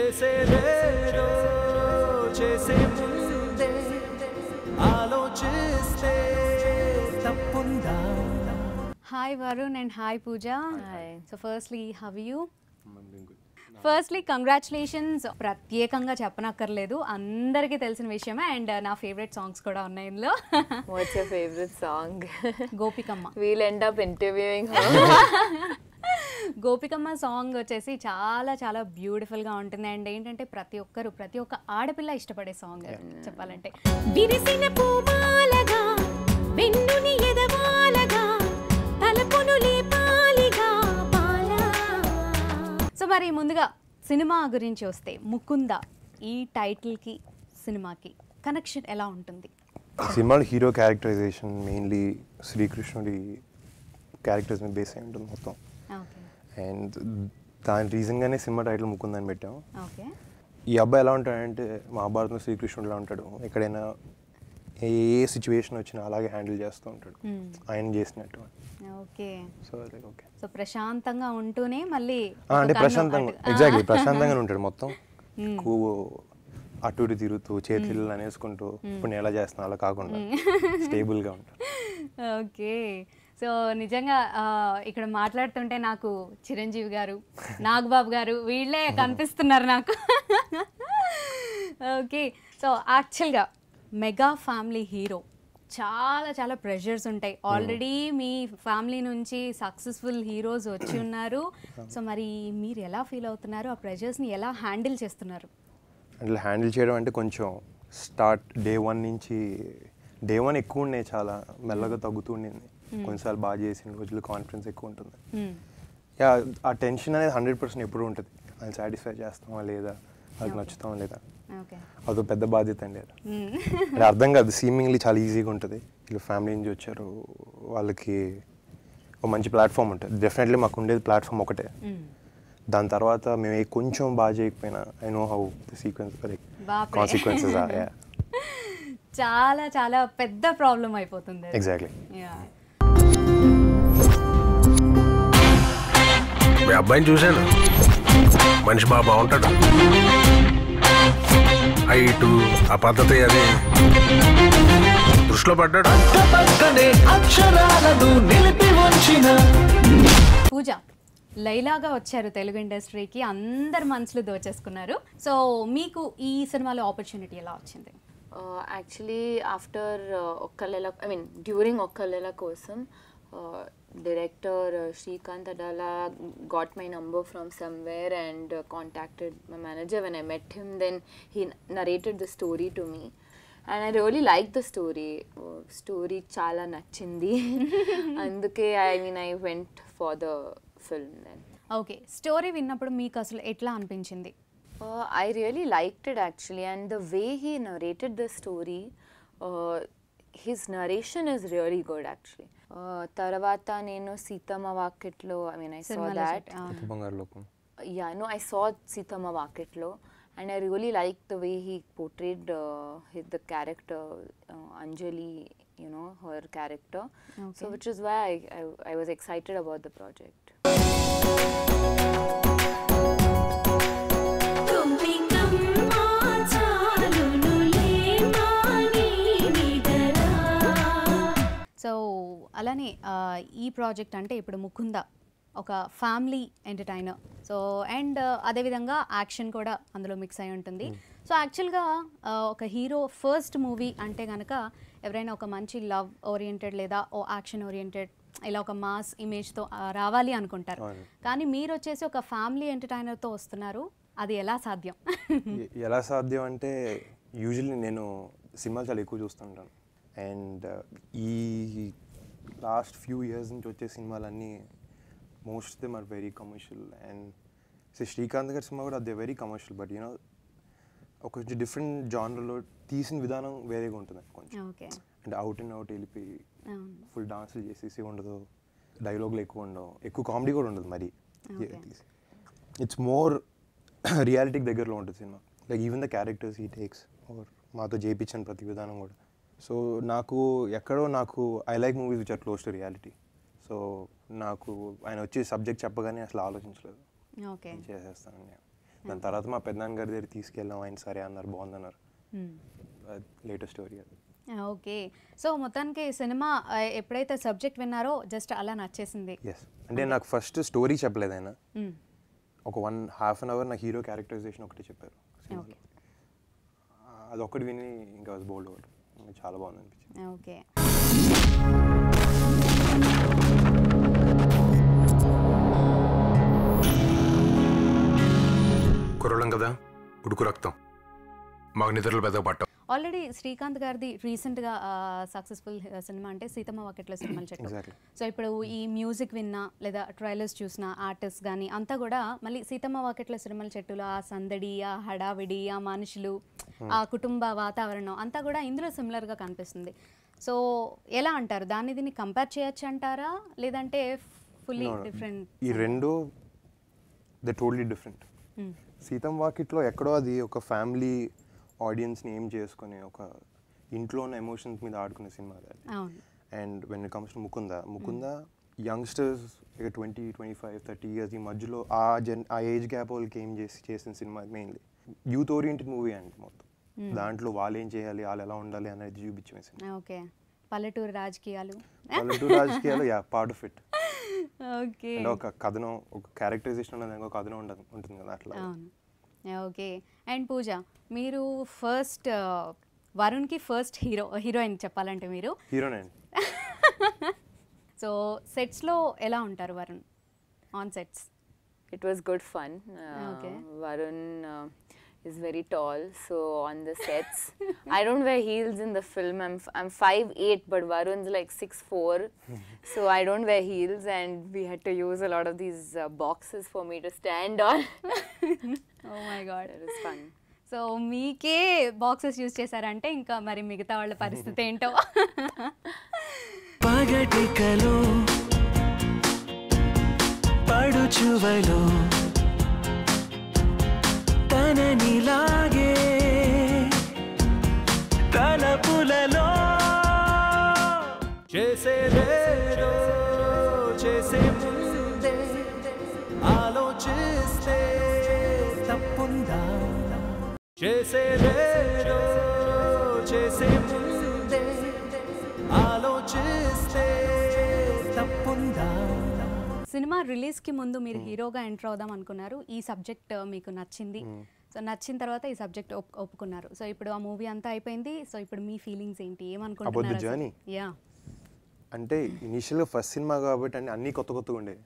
Hi Varun and hi Pooja. Hi. So firstly, how are you? I'm doing good. Firstly, congratulations. ప్రత్యేకంగా చెప్పనక్కర్లేదు, అందరికీ తెలిసిన విషయమే. And నా ఫేవరెట్ సాంగ్స్ కూడా ఉన్నాయి ఇందులో. What's your favorite song? Gopikamma. We'll end up interviewing her. Gopikamma song వచ్చేసి చాలా చాలా బ్యూటిఫుల్గా ఉంటుంది. అండ్ ఏంటంటే ప్రతి ఒక్కరు, ప్రతి ఒక్క ఆడపిల్ల ఇష్టపడే సాంగ్ చెప్పాలంటే. సో మరి ముందుగా సినిమా గురించి వస్తే, ముకుంద ఈ టైటిల్కి సినిమాకి కనెక్షన్ ఎలా ఉంటుంది? సినిమాలో హీరో క్యారెక్టరైజేషన్ మెయిన్లీ శ్రీకృష్ణుడి క్యారెక్టర్స్ మీద బేస్ అయి ఉంటుంది మొత్తం. అండ్ దాని రీజన్గానే సినిమా టైటిల్ ముకుంద అని పెట్టాము. ఈ అబ్బాయి ఎలా ఉంటాడంటే మహాభారతంలో శ్రీకృష్ణుడు ఎలా ఉంటాడు, ఎక్కడైనా ఏ సిచ్యువేషన్ వచ్చినా అలాగే హ్యాండిల్ చేస్తూ ఉంటాడు ఆయన చేసినట్టు. ఓకే, సో ప్రశాంతంగా ఉంటూనే మళ్ళీ అంటే ప్రశాంతంగా ఎగ్జాక్ట్లీ ప్రశాంతంగానే ఉంటాడు మొత్తం. అటు ఇటు తిరుగుతూ చేతులు అనేసుకుంటూ ఇప్పుడు నేను ఎలా చేస్తున్నా అలా కాకుండా స్టేబుల్గా ఉంటాడు. ఓకే, సో నిజంగా ఇక్కడ మాట్లాడుతుంటే నాకు చిరంజీవి గారు, నాగబాబు గారు వీళ్ళే కనిపిస్తున్నారు నాకు. ఓకే, సో యాక్చువల్గా మెగా ఫ్యామిలీ హీరో చాలా చాలా ప్రెషర్స్ ఉంటాయి. ఆల్రెడీ మీ ఫ్యామిలీ నుంచి సక్సెస్ఫుల్ హీరోస్ వచ్చి ఉన్నారు. సో మరి మీరు ఎలా ఫీల్ అవుతున్నారు? ఆ ప్రెషర్స్ని ఎలా హ్యాండిల్ చేస్తున్నారు? అట్లా హ్యాండిల్ చేయడం అంటే కొంచెం స్టార్ట్ డే వన్ ఎక్కువ ఉండే, చాలా మెల్లగా తగ్గుతూ ఉండింది. కొన్నిసార్లు బాగా చేసిన రోజులు కాన్ఫిడెన్స్ ఎక్కువ ఉంటుంది. ఆ టెన్షన్ అనేది 100% ఎప్పుడూ ఉంటుంది. అది సాటిస్ఫై చేస్తామా లేదా, అది నచ్చుతామా లేదా, అదో పెద్ద బాధ్యత అండి. అది అర్థం కాదు, సీమింగ్లీ చాలా ఈజీగా ఉంటుంది. వీళ్ళు ఫ్యామిలీ నుంచి వచ్చారు, వాళ్ళకి ఒక మంచి ప్లాట్ఫామ్ ఉంటుంది. డెఫినెట్లీ మాకు ఉండేది ప్లాట్ఫామ్ ఒకటే. దాని తర్వాత మేము కొంచెం బాగా చేయకపోయినా I know how the sequence consequences are. Yeah, చాలా చాలా పెద్ద ప్రాబ్లం అయిపోతుంది. ఎగ్జాక్ట్లీ. అబ్బాయిని చూసాను, మనిషి బాగా బాగుంటాడు. హైటు, ఆ పద్ధతి అదే దృష్టిలో పడ్డాడు. పూజ లైలాగా వచ్చారు తెలుగు ఇండస్ట్రీకి, అందరు మనసులు దోచేసుకున్నారు. సో మీకు ఈ సినిమాలో ఆపర్చునిటీ ఎలా వచ్చింది? Actually after Oka Laila, I mean during Oka Laila Kosam director Shrikanth Adala got my number from somewhere and contacted my manager. When I met him, then he narrated the story to me and I really liked the story. Story chala nachindi anduke I went for the film then. Okay, story vinnappudu meeku asalu etla anpinchindi? I really liked it actually, and the way he narrated the story, his narration is really good actually. తర్వాత నేను Seethamma Vakitlo, I mean I saw that. Yeah, no I saw Seethamma Vakitlo and I really like the way he portrayed his the character Anjali, you know her character. So which is why I was excited about the project. So అలానే ఈ project అంటే ఇప్పుడు ముకుంద ఒక family entertainer. So and అదేవిధంగా action కూడా అందులో mix అయి ఉంటుంది. సో యాక్చువల్గా ఒక హీరో ఫస్ట్ మూవీ అంటే కనుక ఎవరైనా ఒక మంచి లవ్ ఓరియంటెడ్ లేదా ఓ యాక్షన్ ఓరియంటెడ్ ఇలా ఒక మాస్ ఇమేజ్తో రావాలి అనుకుంటారు. కానీ మీరు వచ్చేసి ఒక ఫ్యామిలీ ఎంటర్టైనర్తో వస్తున్నారు. అది ఎలా సాధ్యం? ఎలా సాధ్యం అంటే యూజువల్లీ నేను సినిమాలు చాలా ఎక్కువ చూస్తుంటాను. అండ్ ఈ లాస్ట్ ఫ్యూ ఇయర్స్ నుంచి వచ్చే సినిమాలన్నీ most of them are very commercial. And Srikanth గారి సినిమా కూడా అదే వెరీ కమర్షియల్, బట్ యూనో ఒక కొంచెం డిఫరెంట్ జానర్లో తీసిన విధానం వేరేగా ఉంటుంది కొంచెం. అండ్ అవుట్ అండ్ అవుట్ వెళ్ళిపోయి ఫుల్ డాన్సులు చేసేసి ఉండదు, డైలాగులు ఎక్కువ ఉండవు, ఎక్కువ కామెడీ కూడా ఉండదు. మరి ఇట్స్ మోర్ రియాలిటీకి దగ్గరలో ఉంటుంది సినిమా. Like even the characters he takes are మాతో చేయించిన ప్రతి విధానం కూడా. సో నాకు ఎక్కడో నాకు I like movies which are close to reality. So నాకు ఆయన వచ్చి సబ్జెక్ట్ చెప్పగానే అసలు ఆలోచించలేదు, చేసేస్తాను. దాని తర్వాత మా పెద్దనాన్నగారి దగ్గర తీసుకెళ్ళాం, ఆయన సరే అన్నారు, బాగుందన్నారు. లేటెస్ట్ స్టోరీ అది. ఓకే, సో మొత్తానికి సినిమా ఎప్పుడైతే సబ్జెక్ట్ విన్నారో జస్ట్ అలా నచ్చేసింది. అంటే నాకు ఫస్ట్ స్టోరీ చెప్పలేదు ఆయన, ఒక 1.5 గంట నా హీరో క్యారెక్టరైజేషన్ ఒకటి చెప్పారు, అదొక్కటి విని ఇంకా బోల్డ్ అవ్వడం చాలా బాగుంది అనిపించింది. ఓకే, కుర్రలం కదా ఉడుకు రక్తం మాకు నిద్రలు పెద్ద పట్ట. ఆల్రెడీ శ్రీకాంత్ గారిది రీసెంట్గా సక్సెస్ఫుల్ సినిమా అంటే సీతమ్మ వకెట్లో సినిమాలు చెట్టు. సో ఇప్పుడు ఈ మ్యూజిక్ విన్నా లేదా ట్రైలర్స్ చూసినా ఆర్టిస్ట్ కానీ అంతా కూడా మళ్ళీ సీతమ్మ వకెట్లో సినిమాలు చెట్టులో ఆ సందడి, ఆ హడావిడి, ఆ మనుషులు, ఆ కుటుంబ వాతావరణం అంతా కూడా ఇందులో సిమిలర్గా కనిపిస్తుంది. సో ఎలా అంటారు, దాన్ని దీన్ని కంపేర్ చేయొచ్చు అంటారా లేదంటే ఫుల్లీ డిఫరెంట్? ఈ రెండు they totally different. Seethamma Vakitlo ఎక్కడో అది ఒక ఫ్యామిలీ ఆడియన్స్ని ఏం చేసుకునే ఒక ఇంట్లో ఉన్న ఎమోషన్స్ మీద ఆడుకునే సినిమా అది. And when it comes to Mukunda youngsters 20, 25, 30 years ఈ మధ్యలో ఆ ఏజ్ గ్యాప్ వాళ్ళకి ఏం చేసిన సినిమా. మెయిన్లీ యూత్ ఓరియంటెడ్ మూవీ అండి మొత్తం, దాంట్లో వాళ్ళు ఏం చేయాలి, వాళ్ళు ఎలా ఉండాలి అనేది చూపించే సినిమా. ఓకే, పల్లెటూరు రాజకీయాలు, yeah part of it. Okay, ఒక కథనం, ఒక క్యారెక్టరైజేషన్ అనేది ఒక కథనం ఉంటుంది కదా అట్లా. ఓకే, అండ్ పూజ మీరు ఫస్ట్ వరుణ్కి ఫస్ట్ హీరోయిన్ చెప్పాలంటే మీరు హీరోయిన్. సో సెట్స్లో ఎలా ఉంటారు Varun on sets? It was good fun. Varun is very tall, so on the sets I don't wear heels in the film. I'm 5'8", but Varun's like 6'4", so I don't wear heels, and we had to use a lot of these boxes for me to stand on. Oh my god, it was fun. So meeke boxes use chesarante inka mari migitha vaalla paristhiti ento. Pagatikalo paduchuvalo నీలాగే తలపులలో చేసేదేదో చేసే ముందే ఆలోచిస్తే తప్పుందా, చేసేదేదో చేసే ముందే ఆలోచిస్తే తప్పుందా. Cinema రిలీజ్కి ముందు మీరు హీరోగా ఎంటర్ అవుదాం అనుకున్నారు, ఈ సబ్జెక్ట్ మీకు నచ్చింది, సో నచ్చిన తర్వాత ఈ సబ్జెక్ట్ ఒప్పుకున్నారు. సో ఇప్పుడు ఆ మూవీ అంతా అయిపోయింది, సో ఇప్పుడు మీ ఫీలింగ్స్ ఏంటి, ఏమనుకుంటున్నారు? యా, అంటే ఇనిషియల్గా ఫస్ట్ సినిమా కాబట్టి అండి అన్నీ కొత్తగా ఉండేవి.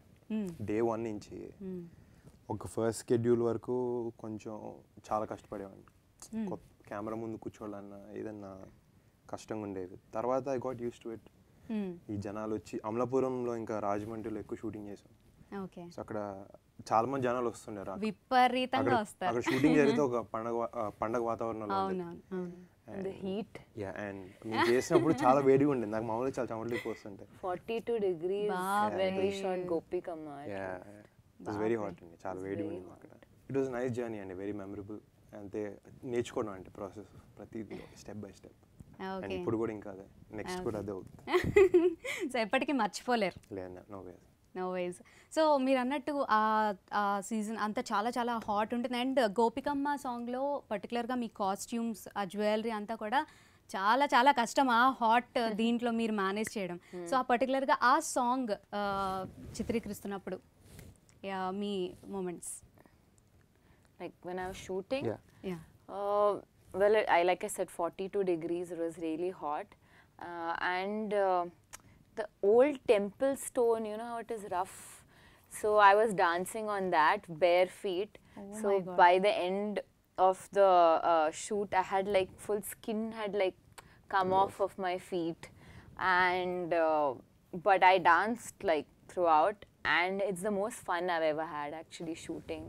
Day 1 నుంచి ఒక ఫస్ట్ షెడ్యూల్ వరకు కొంచెం చాలా కష్టపడేవాడిని, కెమెరా ముందు కూర్చోవాలన్నా ఏదన్నా కష్టంగా ఉండేది. తర్వాత I got use to it. ఈ జనాలు వచ్చి అమలాపురంలో ఇంకా రాజమండ్రిలో ఎక్కువ షూటింగ్ చేసాం. ఓకే, సో అక్కడ చాలా మంది జనాలు వస్తుండేవారు, విపరీతంగా వస్తారు. అక్కడ షూటింగ్ జరిగితే ఒక పండగ వాతావరణంలో నేను చేసినప్పుడు చాలా వేడిగా ఉండేది, నాకు మామూలుగా చాలా చమటలు వస్తుంటాయి. 42 degrees వెరీ హాట్ అండి, చాలా వేడిగా ఉండేది అక్కడ. ఇట్ వాజ్ నైస్ జర్నీ అండి, వెరీ మెమరబుల్. అంతే నేర్చుకోవడం అంటే ప్రాసెస్ ప్రతిదీ స్టెప్ బై స్టెప్. ఇప్పుడు కూడా ఇంకా అదే, నెక్స్ట్ కూడా అదే అవుతుంది. సో ఎప్పటికీ మర్చిపోలేరు. నోవేస్. సో మీరు అన్నట్టు ఆ సీజన్ అంతా చాలా చాలా హాట్ ఉంటుంది. అండ్ గోపికమ్మ సాంగ్లో పర్టికులర్గా మీ కాస్ట్యూమ్స్, ఆ జ్యువెలరీ అంతా కూడా చాలా చాలా కష్టం ఆ హాట్ దీంట్లో మీరు మేనేజ్ చేయడం. సో ఆ పర్టికులర్గా ఆ సాంగ్ చిత్రీకరిస్తున్నప్పుడు మీ moments like when I was shooting? Well, like I said, 42 degrees was really hot, and the old temple stone, you know how it is rough. So I was dancing on that bare feet. Oh so by the end of the shoot, I had like full skin had like come off of my feet, and but I danced like throughout, and it's the most fun I've ever had actually shooting,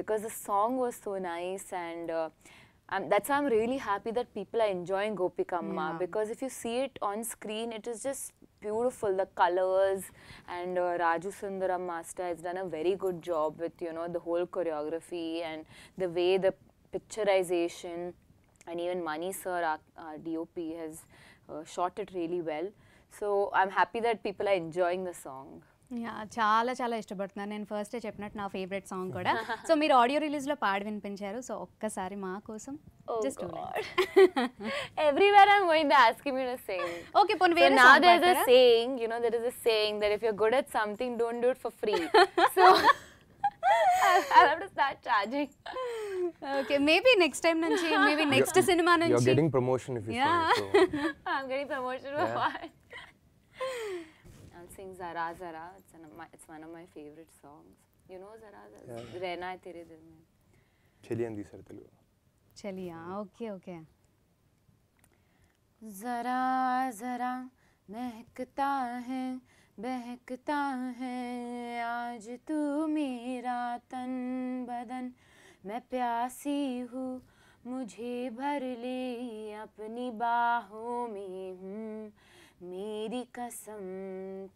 because the song was so nice and. That's why I'm really happy that people are enjoying Gopikamma, because if you see it on screen, it is just beautiful. The colors, and Raju Sundaram Master has done a very good job with the whole choreography and the way the picturization, and even Mani sir, our DOP, has shot it really well. So I'm happy that people are enjoying the song. చాలా చాలా ఇష్టపడుతున్నాను నేను first చెప్పినట్టు నా favourite song కూడా. So మీరు audio రిలీజ్లో పాడి వినిపించారు, సో ఒక్కసారి మా కోసం just do that. Everywhere I'm going they ask me to sing. Okay, but so now there's a saying, you know, there is a saying that if you're good at something don't do it for free. So I'll have to start charging. Okay, maybe next time nanchi, maybe next cinema nanchi. You're getting promotion if you sing. So I'm getting promotion for what? I'll sing Zara Zara, it's one of my favorite songs. You know Zara Zara? Rehna hai tere dil mein. Chali andi sar Telugu. चलिए okay okay. जरा जरा महकता है बहकता है आज तू मेरा तन बदन, मैं प्यासी हूँ मुझे भर ले अपनी बाहों में, हूँ मेरी कसम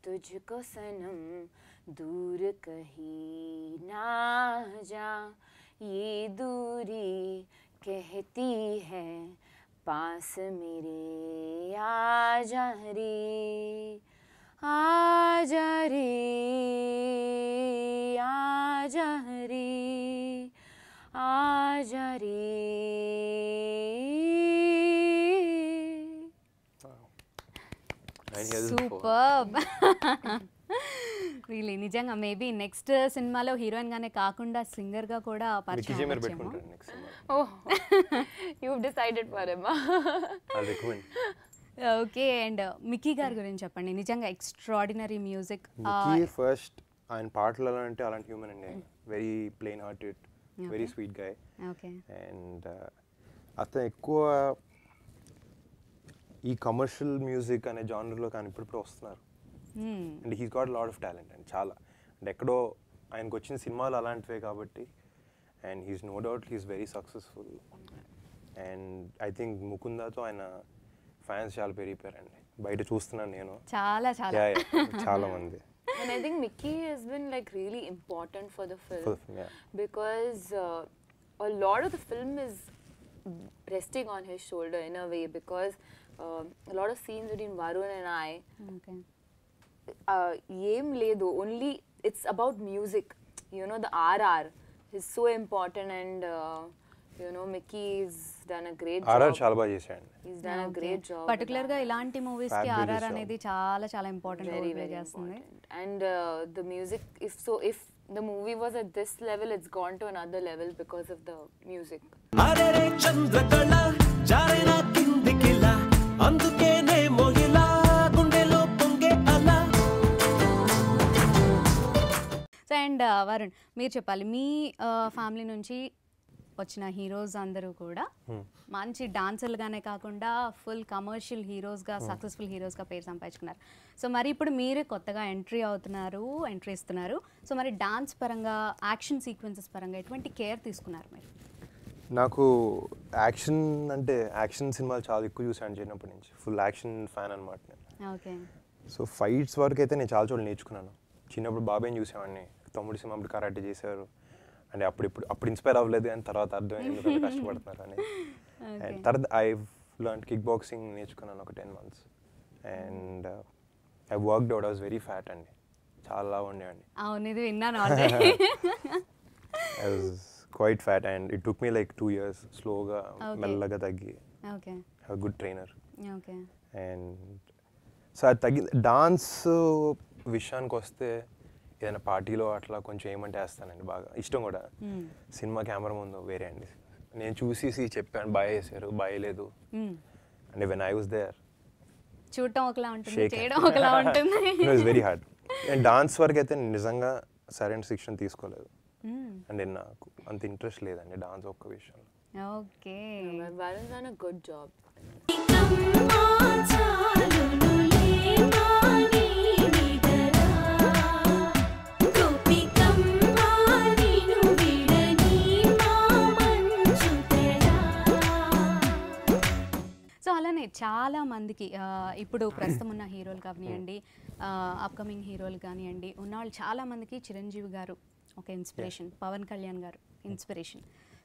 तुझको सनम दूर कहीं ना जा, ये दूरी कहती है पास मेरे आ जा रे Superb. రియలీ నిజంగా మేబీ నెక్స్ట్ సినిమాలో హీరోయిన్ గానే కాకుండా సింగర్ గా కూడా పరిచయం అవుతారు నెక్స్ట్ సినిమా. Oh you have decided for him. I recommend. Okay, and Mickey గారి గురించి చెప్పండి. నిజంగా ఎక్స్ట్రాఆర్డినరీ మ్యూజిక్. మిక్కీ ఫస్ట్ ఆయన పాటలలో అంటే అలాంటి హ్యూమన్ అండి, very plain hearted, very sweet guy. Okay, and అతను ఎక్కువ ఈ కమర్షియల్ మ్యూజిక్ అనే జానర్లో కానీ ఇప్పుడు వస్తున్నారు. And he's got a lot of talent and chala and ekkado ayanku ochina cinemalu alantive kabatti, and he's no doubt he's very successful, and I think Mukunda tho ayana fans chala peripirandi bayita chustunanu nenu chala mandi. And I think Mickey has been like really important for the film, because a lot of the film is resting on his shoulder in a way, because a lot of scenes between Varun and I, okay, yem ledo only it's about music, you know, the RR is so important, and you know Mickey's done a great job. RR chala baga chesadu, he's done a great job particular ga ilanti movies ki RR anedi chala chala important role play chestundi, and the music if so if the movie was at this level it's gone to another level because of the music. Arare chandrakala jarena kindikila anduke ne mohila. So and Varun మీరు చెప్పాలి, మీ family నుంచి వచ్చిన heroes అందరూ కూడా మంచి డాన్సర్లుగానే కాకుండా full commercial హీరోస్గా సక్సెస్ఫుల్ హీరోస్గా పేరు సంపాదించుకున్నారు. సో మరి ఇప్పుడు మీరే కొత్తగా ఎంట్రీ ఇస్తున్నారు. సో మరి డాన్స్ పరంగా యాక్షన్ సీక్వెన్సెస్ పరంగా ఎటువంటి కేర్ తీసుకున్నారు మీరు? నాకు యాక్షన్ సినిమాలు చాలా ఎక్కువ చూసాను చిన్నప్పటి నుంచి, ఫుల్ యాక్షన్ ఫ్యాన్ అనమాట నేను. ఓకే, సో ఫైట్స్ వరకు అయితే నేను చాలా చోట్ల నేర్చుకున్నాను. చిన్నప్పుడు బాబాయ్ని చూసేవాడిని, తమ్ముడు సినిమా అప్పుడు కరాటే చేశారు అంటే అప్పుడు ఇన్స్పైర్ అవ్వలేదు, కానీ తర్వాత అర్థమైంది కష్టపడుతున్నారు అని. అండ్ తర్వాత ఐ లర్న్ కిక్ బాక్సింగ్ నేర్చుకున్నాను ఒక 10 months, and I worked out. I was very fat అండి, చాలా ఉండేవాడిని. I was quite fat and it took me like 2 years స్లోగా మెల్లగా తగ్గి. Okay, I was good trainer. Okay, and so అది తగ్గి. డాన్స్ విషయానికి వస్తే ఏదైనా పార్టీలో అట్లా కొంచెం ఏమంటే వేస్తానండి, బాగా ఇష్టం కూడా. సినిమా కెమెరా ముందు వేరే అండి, నేను చూసేసి చెప్పాను బాయ్ వేసారు బాయ్ లేదు అంటే వెన్ ఐ వాస్ దేర్ చూడటం ఒకలా ఉంటుంది, చేయడం ఒకలా ఉంటుంది. It was very hard. And dance వరకు అయితే నిజంగా సరైన శిక్షణ తీసుకోలేదు, అంటే నాకు అంత ఇంట్రెస్ట్ లేదండి డాన్స్ ఒక్క విషయంలో. Okay, good job. అలానే చాలా మందికి ఇప్పుడు ప్రస్తుతం ఉన్న హీరోలు కానివ్వండి, అప్కమింగ్ హీరోలు కానివ్వండి, ఉన్నవాళ్ళు చాలా మందికి చిరంజీవి గారు ఒక ఇన్స్పిరేషన్, పవన్ కళ్యాణ్ గారు ఇన్స్పిరేషన్.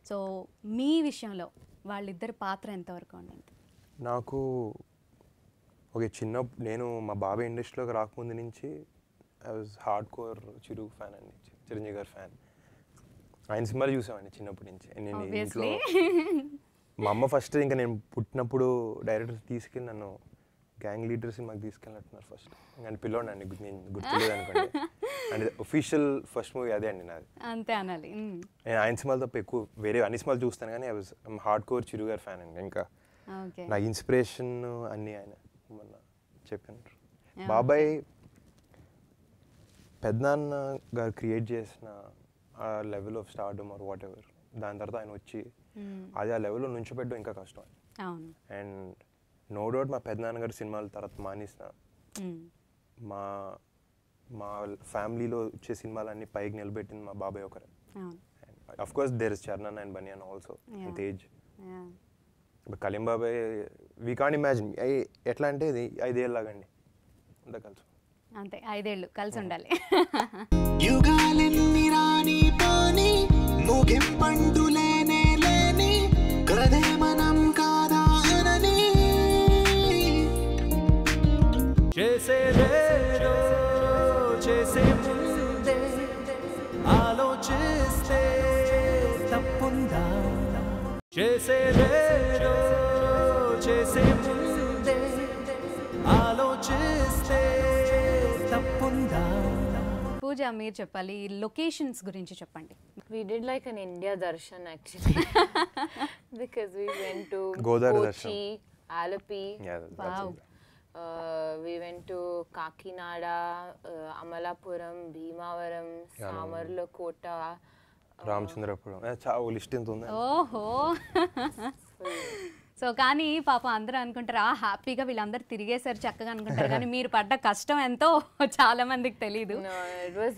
సో మీ విషయంలో వాళ్ళిద్దరు పాత్ర ఎంతవరకు ఉండింది? నాకు ఓకే, చిన్న నేను మా బాబాయ్ ఇండస్ట్రీలోకి రాకముందు నుంచి I was hard core Chiru fan అండి, చిరంజీవి గారు ఫ్యాన్. ఆయన సినిమాలు చూసామండి చిన్నప్పటి నుంచి. నేను ఇంట్లో మా అమ్మ ఫస్ట్ ఇంకా నేను పుట్టినప్పుడు డైరెక్టర్స్ తీసుకెళ్ళి నన్ను గ్యాంగ్ లీడర్స్ మాకు తీసుకెళ్ళినట్టున్నారు ఫస్ట్. అండ్ పిల్లోడు అండి, నేను గుర్తులేదు అనుకోండి. అండ్ ఒఫీషియల్ ఫస్ట్ మూవీ అదే అండి నాది. అంతే అనాలి. నేను ఆయన సినిమాలు తప్ప ఎక్కువ వేరే అన్ని సినిమాలు చూస్తాను, కానీ I was hard core Chiru గారు ఫ్యాన్ అండి. ఇంకా నాకు ఇన్స్పిరేషన్ అన్నీ ఆయన మొన్న చెప్పినారు. బాబాయ్ పెద్దనాన్న గారు క్రియేట్ చేసిన ఆ level of stardom or whatever, దాని తర్వాత ఆయన వచ్చి అది ఆ లెవెల్లో నుంచోబెట్టడం ఇంకా కష్టం. అండ్ నో డౌట్ మా పెద్దనాన్నగారి సినిమాల తర్వాత మానేసిన మా మా ఫ్యామిలీలో వచ్చే సినిమాలన్నీ పైకి నిలబెట్టింది మా బాబాయ్ ఒకరే. Of course there is Charan and బనియాన్ ఆల్సో, తేజ్, కలీం బాబాయ్. వీ కాంట్ ఇమాజిన్ ఎట్లా అంటే ఇది 5 ఏళ్ళలాగండి అంతా కలిసి. అంతే 5 ఏళ్ళు కలిసి ఉండాలి. పూజ, మీరు చెప్పాలి లొకేషన్స్ గురించి చెప్పండి. We did like an India darshan actually because we went to Kochi, Alappuzha, we went to Kakinada, Amalapuram, Bhimavaram, Samarla Kota, Ramchandrapuram. Chao list entunda. Oho. So కానీ పాప అందరూ అనుకుంటారు ఆ హ్యాపీగా వీళ్ళందరూ తిరిగేసారు చక్కగా అనుకుంటారు, కానీ మీరు పడ్డ కష్టం ఎంతో చాలా మందికి తెలీదు.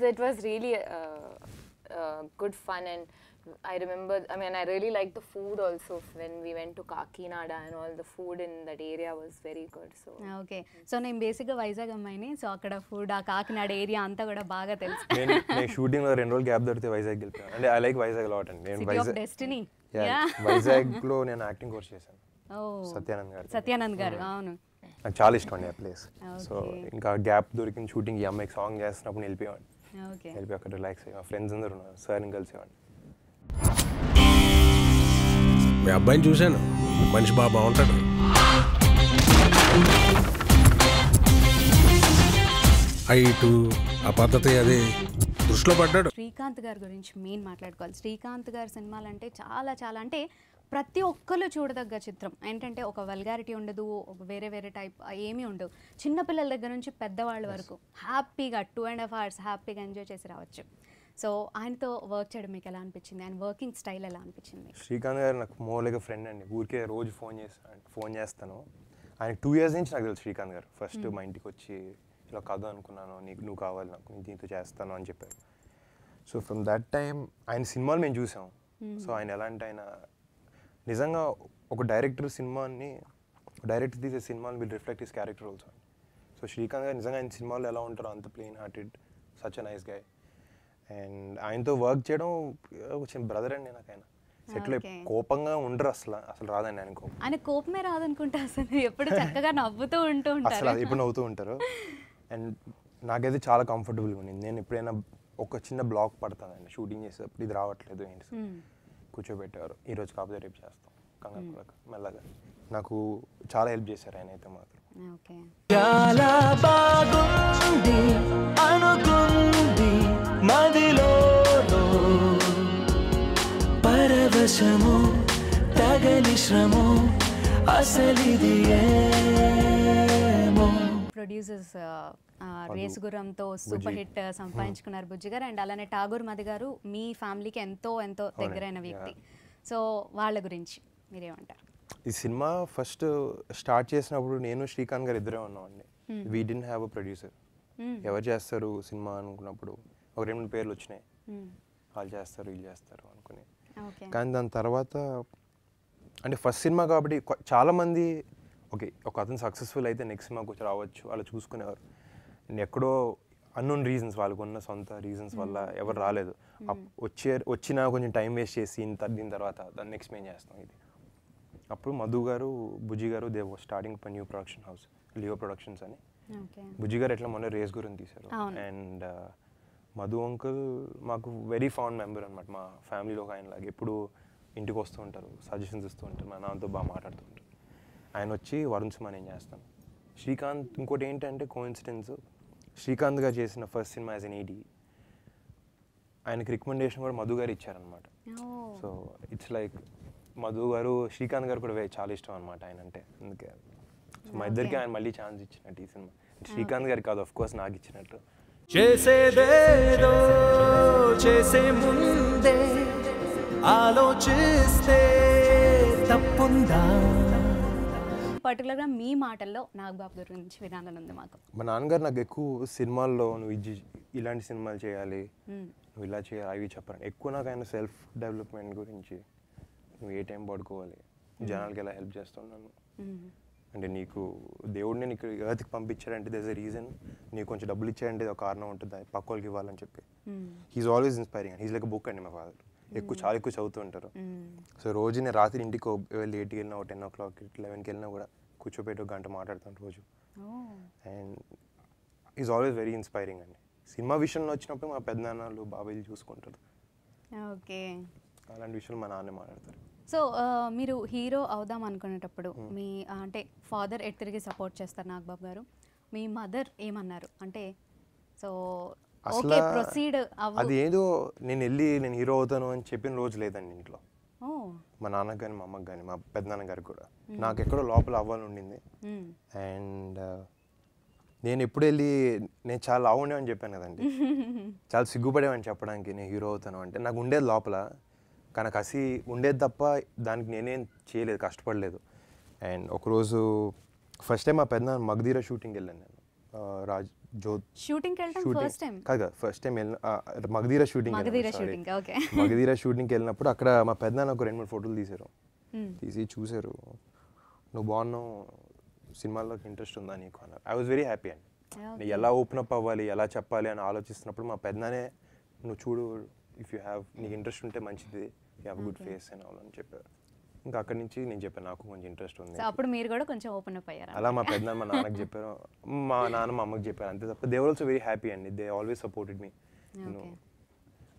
It was really good fun and I remember, I mean, I really liked the food also when we went to Kakinada and all the food in that area was very good. So okay, so I am basically Vizag ammayini, so akada food aa Kakinada area anta kuda baaga telusu. Nenu shooting lo 2 రోజులు gap doritte Vizag gelpanu and I like Vizag a lot and nenu Vizag of destiny. Yeah, Vizag lo nenu acting course chesanu. Oh, Satyanand garu avunu. Naaku chaala ishtam andi aa place. So inka gap dorikindi shooting ki ammayi song chestunnappudu nilipeyandi. Okay, nilipe akada relax ayi ma friends andaru unnaru sir ni kalusevandi. మీ అబ్బాయిని చూశాను, మనిషి బాగా బాగుంటాడు. Height ఆ పద్ధతి అదే దృష్టిలో పడ్డాడు. శ్రీకాంత్ గారి గురించి మెయిన్ మాట్లాడుకోవాలి. శ్రీకాంత్ గారి సినిమాలు అంటే చాలా చాలా అంటే ప్రతి ఒక్కరు చూడదగ్గ చిత్రం. ఏంటంటే ఒక వల్గారిటీ ఉండదు, వేరే వేరే టైప్ ఏమీ ఉండవు. చిన్నపిల్లల దగ్గర నుంచి పెద్దవాళ్ళ వరకు హ్యాపీగా 2.5 hours హ్యాపీగా ఎంజాయ్ చేసి రావచ్చు. సో ఆయనతో వర్క్ చేయడం మీకు ఎలా అనిపించింది? ఆయన వర్కింగ్ స్టైల్ ఎలా అనిపించింది? శ్రీకాంత్ గారు నాకు మోర్లైక్ ఫ్రెండ్ అండి. ఊరికే రోజు ఫోన్ చేస్తాను. ఆయన 2 years నుంచి నాకు తెలుసు. శ్రీకాంత్ గారు ఫస్ట్ మా ఇంటికి వచ్చి ఇలా కథ అనుకున్నాను, నువ్వు కావాలి నాకు, నేను దీంతో చేస్తాను అని చెప్పారు. సో ఫ్రమ్ దట్ టైం ఆయన సినిమాలు మేము చూసాం. సో ఆయన ఎలా అంటే ఆయన నిజంగా ఒక డైరెక్టర్ తీసే సినిమాని will reflect his character also. So Srikanth గారు నిజంగా ఆయన సినిమాలు ఎలా ఉంటారో అంత plain hearted, such a nice guy. And ఆయనతో వర్క్ చేయడం ఒక చిన్న బ్రదర్ అండి నాకు. ఆయన సెట్లో కోపంగా ఉండరు అసలు రాదండి ఆయన కోపం. ఆయన కోపమే రాదనుకుంటా అసలు, ఎప్పుడు చక్కగా నవ్వుతూ ఉంటూ ఉంటారు. అసలు ఎప్పుడు నవ్వుతూ ఉంటారు. అండ్ నాకైతే చాలా కంఫర్టబుల్గా ఉండింది. నేను ఎప్పుడైనా ఒక చిన్న బ్లాక్ పడతానండి షూటింగ్ చేసేటప్పుడు, ఇది రావట్లేదు ఏంటి కూర్చోబెట్టేవారు, ఈరోజు కాకపోతే రేపు చేస్తాం కంగారు మెల్లగా. నాకు చాలా హెల్ప్ చేశారు ఆయన అయితే మాత్రం. పరవశము తగని శ్రమో అసలిదియే. ప్రొడ్యూసర్స్ రేసు గురంతో సూపర్ హిట్ సంపాదించుకున్నారు బుజ్జి గారు. అండ్ అలానే ఠాగూర్ మది గారు మీ ఫ్యామిలీకి ఎంతో ఎంతో దగ్గరైన వ్యక్తి. సో వాళ్ళ గురించి మీరేమంటారు? ఈ సినిమా ఫస్ట్ స్టార్ట్ చేసినప్పుడు నేను శ్రీకాంత్ గారు ఇద్దరే ఉన్నాం అండి. We didn't have a producer. ఎవరు చేస్తారు సినిమా అనుకున్నప్పుడు ఒక 2 పేర్లు వచ్చినాయి, వాళ్ళు చేస్తారు వీళ్ళు చేస్తారు అనుకుని. కానీ దాని తర్వాత అంటే ఫస్ట్ సినిమా కాబట్టి చాలామంది ఓకే ఒక అతను సక్సెస్ఫుల్ అయితే నెక్స్ట్ సినిమాకి వచ్చి రావచ్చు అలా చూసుకునేవారు. ఎక్కడో అన్నోన్ రీజన్స్, వాళ్ళకున్న సొంత రీజన్స్ వల్ల ఎవరు రాలేదు. వచ్చినా కొంచెం టైం వేస్ట్ చేసి దీని తర్వాత దాన్ని నెక్స్ట్ మేము చేస్తాం ఇది. అప్పుడు మధు గారు, బుజ్జి గారు, they was starting new production house, Leo productions అని. బుజ్జి గారు ఎట్లా మొన్న రేస్ గురించి తీశారు. అండ్ మధు అంకుల్ మాకు వెరీ ఫౌండ్ మెంబర్ అనమాట. మా ఫ్యామిలీలో ఒక ఆయన లాగా ఎప్పుడు ఇంటికి వస్తూ ఉంటారు, సజెషన్స్ ఇస్తూ ఉంటారు, మా నాన్నతో బాగా మాట్లాడుతూ ఉంటారు. ఆయన వచ్చి వరుణ్ సినిమా నేను చేస్తాను, శ్రీకాంత్ ఇంకోటి ఏంటంటే కోఇన్సిడెన్స్ శ్రీకాంత్ గారు చేసిన ఫస్ట్ సినిమా యాజ్ ఎన్ ఈడీ ఆయనకి రికమెండేషన్ కూడా మధు గారు ఇచ్చారనమాట. సో ఇట్స్ లైక్ మధు గారు శ్రీకాంత్ గారు కూడా చాలా ఇష్టం అనమాట ఆయన అంటే, అందుకే సో మా ఇద్దరికి ఆయన మళ్ళీ ఛాన్స్ ఇచ్చినట్టు ఈ సినిమా. శ్రీకాంత్ గారికి కాదు, ఆఫ్ కోర్స్ నాకు ఇచ్చినట్టు. చేసేదేదో చేసే ముందే ఆలోచిస్తే తప్పుందా? పర్టికులర్గా మీ మాటల్లో నాగబాబు గారి గురించి వినాలని ఉంది మాకు. మా నాన్నగారు నాకు ఎక్కువ సినిమాల్లో నువ్వు ఇలాంటి సినిమాలు చేయాలి, నువ్వు ఇలా చేయాలి, అవి చెప్పాలని ఎక్కువ. నాకు ఆయన సెల్ఫ్ డెవలప్మెంట్ గురించి, నువ్వు ఏ టైం పడుకోవాలి, జనాలకి ఎలా హెల్ప్ చేస్తున్నాను అంటే, నీకు దేవుడు నేను ఇక్కడ ఎర్త్కి పంపించాడంటే దేస్ ఎ రీజన్, నీకు కొంచెం డబ్బులు ఇచ్చాడంటే ఒక కారణం ఉంటుంది, పక్క వాళ్ళకి ఇవ్వాలని చెప్పి. He's always inspiring. He's like book అండి మా ఫాదర్. ఎక్కువ చాలా ఎక్కువ చదువుతూ ఉంటారు. సో రోజు నేను రాత్రి ఇంటికి లేట్కి వెళ్ళినా, 10 o'clock 11కి వెళ్ళినా కూడా కూర్చోబెట్టి ఒక గంట మాట్లాడుతాను రోజు. And is always very inspiring అండి. సినిమా విషయంలో వచ్చినప్పుడు మా పెద్దనాన్నలు బాబాయ్లు చూసుకుంటారు, అలాంటి విషయాలు మా నాన్నే మాట్లాడతారు. సో మీరు హీరో అవుదాం అనుకునేటప్పుడు మీ అంటే ఫాదర్ ఎట్ తిరిగి సపోర్ట్ చేస్తారు నాగబాబు గారు, మీ మదర్ ఏమన్నారు అంటే? సో అసలు అది ఏదో నేను వెళ్ళి నేను హీరో అవుతాను అని చెప్పిన రోజు లేదండి ఇంట్లో. మా నాన్నకు కానీ మా అమ్మకి కానీ మా పెద్దనాన్నగారికి కూడా నాకు ఎక్కడో లోపల అవ్వాలి ఉండింది. అండ్ నేను ఎప్పుడు వెళ్ళి నేను చాలా లావు ఉండేవని చెప్పాను కదండి, చాలా సిగ్గుపడేవని చెప్పడానికి నేను హీరో అవుతాను అంటే. నాకు ఉండేది లోపల, కానీ కసి ఉండేది తప్ప దానికి నేనేం చేయలేదు, కష్టపడలేదు. అండ్ ఒకరోజు ఫస్ట్ టైం మా పెద్దనాన్న మగధీర షూటింగ్కి వెళ్ళాను నేను. రాజ్ మగధీర షూటింగ్కి వెళ్ళినప్పుడు అక్కడ మా పెద్దనాన్న ఒక 2-3 ఫోటోలు తీశారు. తీసి చూశారు, నువ్వు బాగున్నావు, సినిమాల్లోకి ఇంట్రెస్ట్ ఉందా నీకు అన్నారు. ఐ వాజ్ వెరీ హ్యాపీ అండి. నేను ఎలా ఓపెన్ అప్ అవ్వాలి, ఎలా చెప్పాలి అని ఆలోచిస్తున్నప్పుడు మా పెద్దనాన్నే నువ్వు చూడు, ఇఫ్ యూ హ్యావ్ నీకు ఇంట్రెస్ట్ ఉంటే మంచిది, యూ హ్యావ్ గుడ్ ఫేస్ అని అవ్వాలని చెప్పారు. ఇంకా అక్కడి నుంచి నేను చెప్పాను నాకు కొంచెం ఇంట్రెస్ట్ ఉంది. అప్పుడు మీరు కూడా కొంచెం ఓపెన్ అప్ అయ్యారు. అలా మా పెద్ద మా నాన్నకి చెప్పారు, మా నాన్న మా అమ్మకి చెప్పారు, అంతే తప్ప. They are also very happy అండి, దే ఆల్వేస్ సపోర్టెడ్ మీ.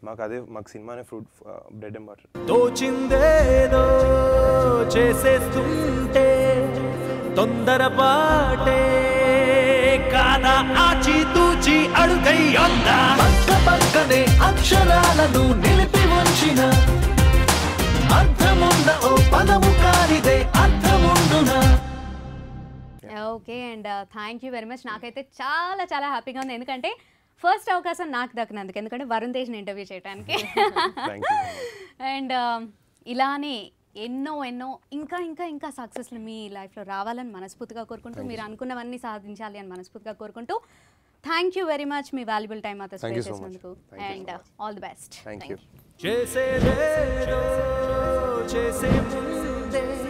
మాకు అదే, మాకు సినిమానే ఫ్రూట్ బ్రెడ్ అండ్ బటర్. తోచిందేదో చేసేస్తుంటే తొందరపాటే కాదా, ఆచితూచి అడుగై యందా, పక్క పక్కనే అక్షరాలను నిలిపి ఉంచిన అర్థమున్న ఓ పదము కానిదే అర్థముండునా. Okay and thank you very much. నాకైతే చాలా చాలా హ్యాపీగా ఉంది, ఎందుకంటే ఫస్ట్ అవకాశం నాకు దక్కినందుకు, ఎందుకంటే వరుణ్ తేజ్ని ఇంటర్వ్యూ చేయడానికి. అండ్ ఇలానే ఎన్నో ఎన్నో ఇంకా ఇంకా ఇంకా సక్సెస్లు మీ లైఫ్లో రావాలని మనస్ఫూర్తిగా కోరుకుంటూ, మీరు అనుకున్నవన్నీ సాధించాలి అని మనస్ఫూర్తిగా కోరుకుంటూ, థ్యాంక్ యూ వెరీ మచ్ మీ వాల్యుబుల్ టైం మాతో స్పెండ్ చేసినందుకు. And all the best. Thank you.